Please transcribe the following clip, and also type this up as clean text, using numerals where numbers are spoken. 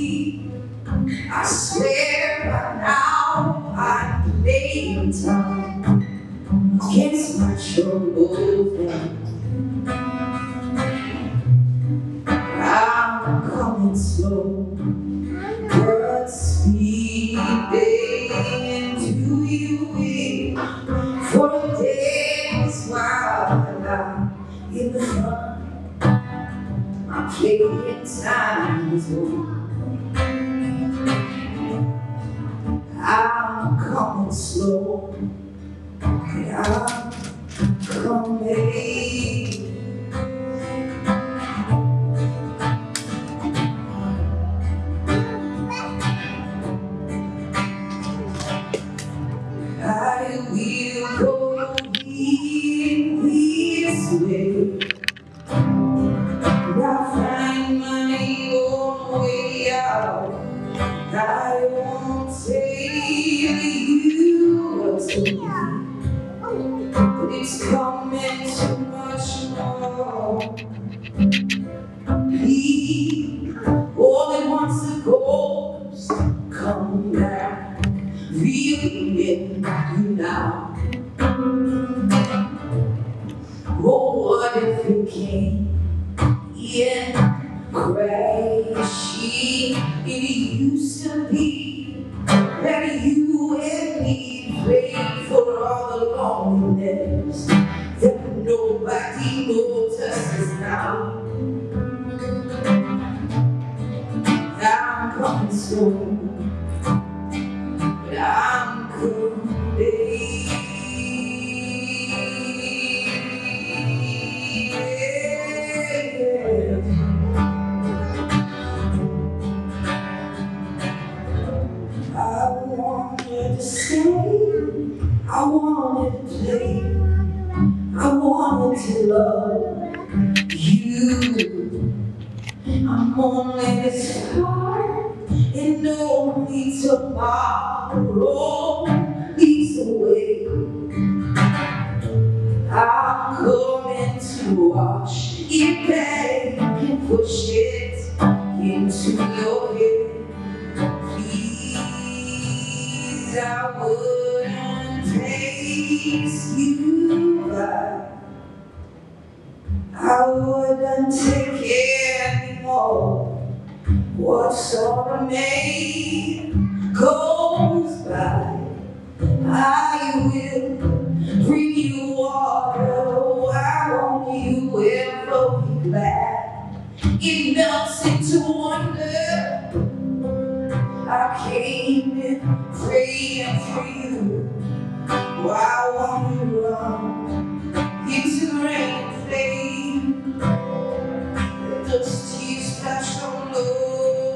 see. I swear by now I lay in time against my trouble. I'm coming slow, but speeding. Do you wait for the days while I'm in the sun? I'm playing time is over. I'm coming slow, and I'm coming. I will go in this way, and I'll find my own way out. I won't say you were to me, but it's coming too much more. Leave all at once, the ghost come back, reeling in you now. Oh, what if it came in crashing? It used to be that you and me prayed for all the loneliness that nobody notices now. I'm coming slow, but I'm coming. I wanted to play, I wanted to love you. I'm only this far, and only tomorrow leads away. I'm coming to watch it back and push it into your head. Please, I would face you by. I wouldn't take it anymore. What's on me goes by. I will bring you water. Why won't you ever be glad? It melts into wonder. I came in praying for you. Why won't you run into the rain and flame? Let those tears splash all over you.